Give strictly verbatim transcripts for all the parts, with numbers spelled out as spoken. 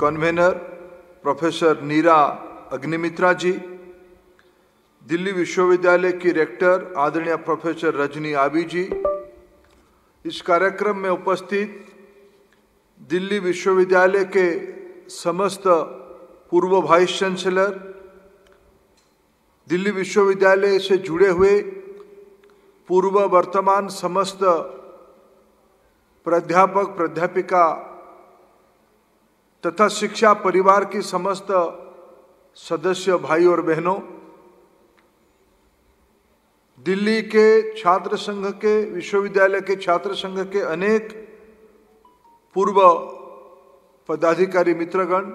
Convener professor Neera Agnimitra ji, Delhi विश्वविद्यालय की rector आदरणीय प्रोफेसर रजनी आबी जी, इस कार्यक्रम में उपस्थित दिल्ली विश्वविद्यालय के समस्त पूर्व वाइस चांसलर, दिल्ली विश्वविद्यालय से जुड़े हुए पूर्व वर्तमान समस्त प्राध्यापक प्राध्यापिका तथा शिक्षा परिवार की समस्त सदस्य भाई और बहनों, दिल्ली के छात्र संघ के, विश्वविद्यालय के छात्र संघ के अनेक पूर्व पदाधिकारी मित्रगण,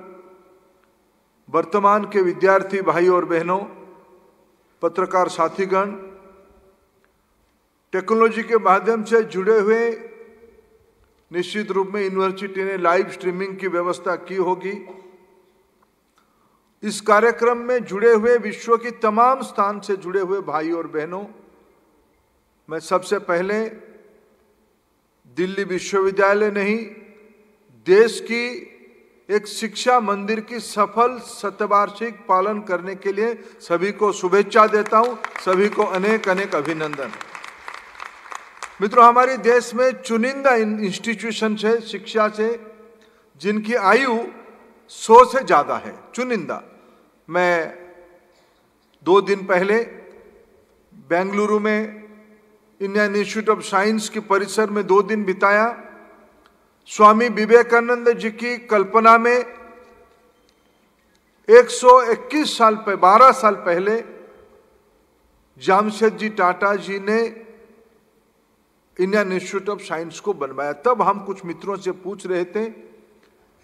वर्तमान के विद्यार्थी भाई और बहनों, पत्रकार साथीगण, टेक्नोलॉजी के माध्यम से जुड़े हुए निश्चित रूप में यूनिवर्सिटी ने लाइव स्ट्रीमिंग की व्यवस्था की होगी। इस कार्यक्रम में जुड़े हुए विश्व की तमाम स्थान से जुड़े हुए भाई और बहनों, मैं सबसे पहले दिल्ली विश्वविद्यालय नहीं देश की एक शिक्षा मंदिर की सफल शतवार्षिक पालन करने के लिए सभी को शुभेच्छा देता हूं, सभी को अनेक अनेक अभिनंदन। मित्रों, हमारे देश में चुनिंदा इंस्टीट्यूशन है शिक्षा से जिनकी आयु सौ से ज़्यादा है, चुनिंदा। मैं दो दिन पहले बेंगलुरु में इंडियन इंस्टीट्यूट ऑफ साइंस के परिसर में दो दिन बिताया। स्वामी विवेकानंद जी की कल्पना में एक सौ इक्कीस साल पे बारह साल पहले जामशेद जी टाटा जी ने इंडियन इंस्टीट्यूट ऑफ साइंस को बनवाया। तब हम कुछ मित्रों से पूछ रहे थे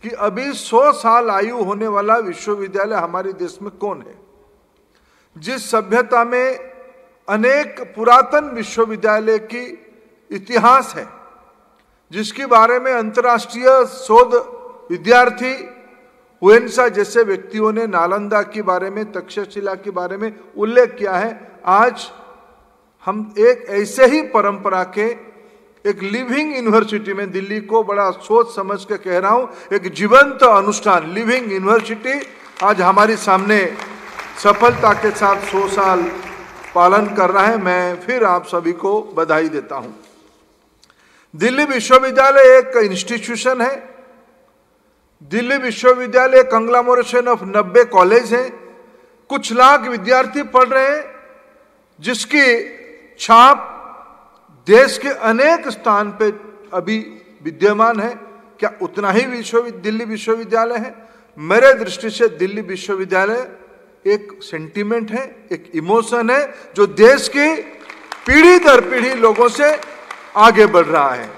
कि अभी सौ साल आयु होने वाला विश्वविद्यालय हमारे देश में कौन है? जिस सभ्यता में अनेक पुरातन विश्वविद्यालय की इतिहास है, जिसके बारे में अंतर्राष्ट्रीय शोध विद्यार्थी हुएनसा जैसे व्यक्तियों ने नालंदा के बारे में, तक्षशिला के बारे में उल्लेख किया है, आज हम एक ऐसे ही परंपरा के एक लिविंग यूनिवर्सिटी में, दिल्ली को बड़ा सोच समझ के कह रहा हूं, एक जीवंत अनुष्ठान लिविंग यूनिवर्सिटी आज हमारे सामने सफलता के साथ सौ साल पालन कर रहा है। मैं फिर आप सभी को बधाई देता हूं। दिल्ली विश्वविद्यालय एक इंस्टीट्यूशन है। दिल्ली विश्वविद्यालय कंग्लोमरेशन ऑफ नब्बे कॉलेज है, कुछ लाख विद्यार्थी पढ़ रहे हैं, जिसकी छाप देश के अनेक स्थान पे अभी विद्यमान है। क्या उतना ही विश्व दिल्ली विश्वविद्यालय है? मेरे दृष्टि से दिल्ली विश्वविद्यालय एक सेंटिमेंट है, एक इमोशन है, जो देश की पीढ़ी दर पीढ़ी लोगों से आगे बढ़ रहा है।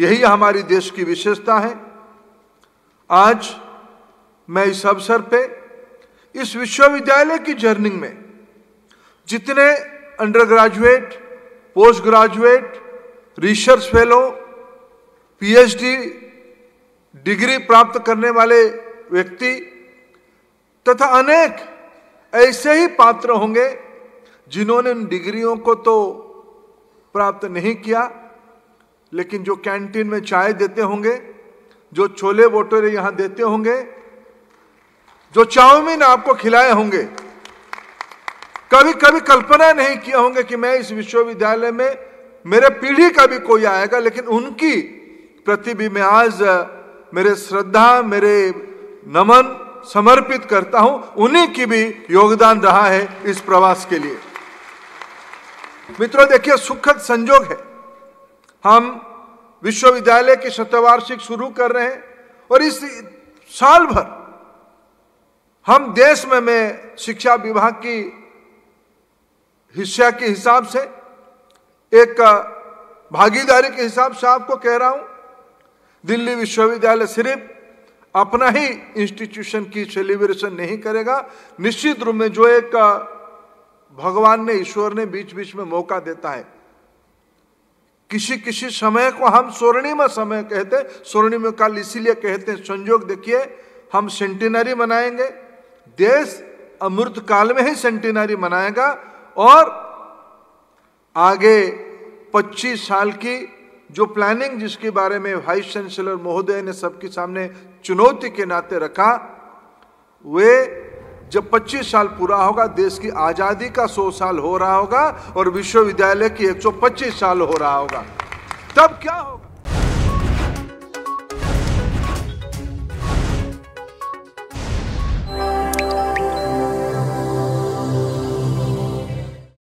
यही हमारी देश की विशेषता है। आज मैं इस अवसर पे इस विश्वविद्यालय की जर्नी में जितने under graduate, post graduate, research fellow, PhD degree प्राप्त करने वाले व्यक्ति तथा अनेक ऐसे ही पात्र होंगे जिन्होंने इन डिग्रियों को तो प्राप्त नहीं किया, लेकिन जो कैंटीन में चाय देते होंगे, जो छोले भटूरे यहाँ देते होंगे, जो चाउमीन आपको खिलाए होंगे, कभी कभी कल्पना नहीं किए होंगे कि मैं इस विश्वविद्यालय में मेरे पीढ़ी का भी कोई आएगा। लेकिन उनकी प्रतिभा में आज मेरे श्रद्धा, मेरे नमन समर्पित करता हूं। उन्हीं की भी योगदान रहा है इस प्रवास के लिए। मित्रों, देखिए, सुखद संजोग है, हम विश्वविद्यालय की शतवार्षिक शुरू कर रहे हैं और इस साल भर हम देश में में शिक्षा विभाग की हिस्सा के हिसाब से, एक भागीदारी के हिसाब से आपको कह रहा हूं, दिल्ली विश्वविद्यालय सिर्फ अपना ही इंस्टीट्यूशन की सेलिब्रेशन नहीं करेगा। निश्चित रूप में जो एक भगवान ने, ईश्वर ने बीच बीच में मौका देता है, किसी किसी समय को हम स्वर्णिम समय कहते हैं, स्वर्णिम काल इसीलिए कहते हैं। संयोग देखिए, हम सेंटिनरी मनाएंगे, देश अमृत काल में ही सेंटिनरी मनाएगा और आगे पच्चीस साल की जो प्लानिंग जिसके बारे में वाइस चांसलर महोदय ने सबके सामने चुनौती के नाते रखा, वे जब पच्चीस साल पूरा होगा, देश की आज़ादी का सौ साल हो रहा होगा और विश्वविद्यालय की एक सौ पच्चीस साल हो रहा होगा, तब क्या होगा?